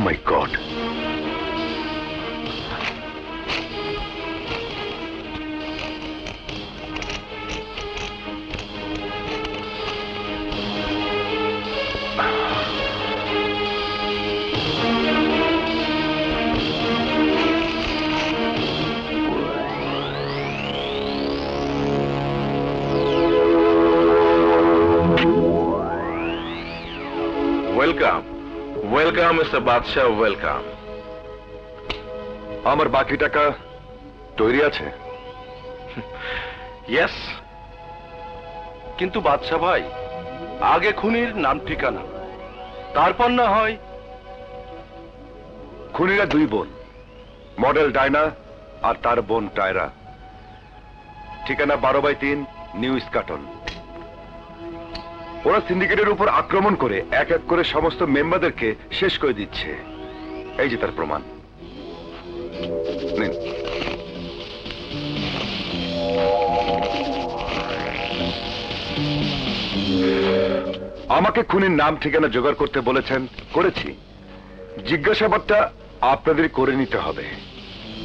my God. Welcome, Mr. Badshah, welcome. Amar baki taka toiri ache. Yes. Kintu Badshah bhai, age khunir naam thikana. Tarpor na hoy. Khunira dui bon. Model Diana ar tar bon Tyra. Thikana 12/3 New Scotland. ওরা সিন্ডিকেটের উপর আক্রমণ করে এক এক করে সমস্ত মেম্বারদেরকে শেষ করে দিচ্ছে এই যে তার প্রমাণ নিন আমাকে খুনির নাম ঠিকানা জোগাড় করতে বলেছেন করেছি জিজ্ঞাসাবাদটা আপনাদের করে নিতে হবে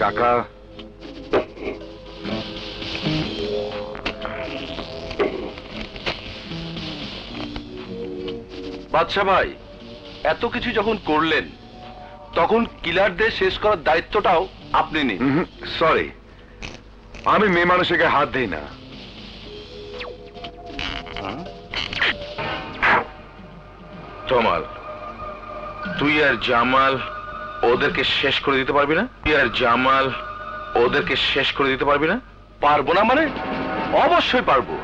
টাকা বাদশা ভাই এত কিছু যখন করলেন তখন কিলারদের শেষ করার দায়িত্বটাও আপনি নিন সরি আমি মেয়ে মানুষের গায়ে হাত দেই না জামাল তুই আর জামাল ওদেরকে শেষ করে দিতে পারবি না পারবো না মানে অবশ্যই পারবো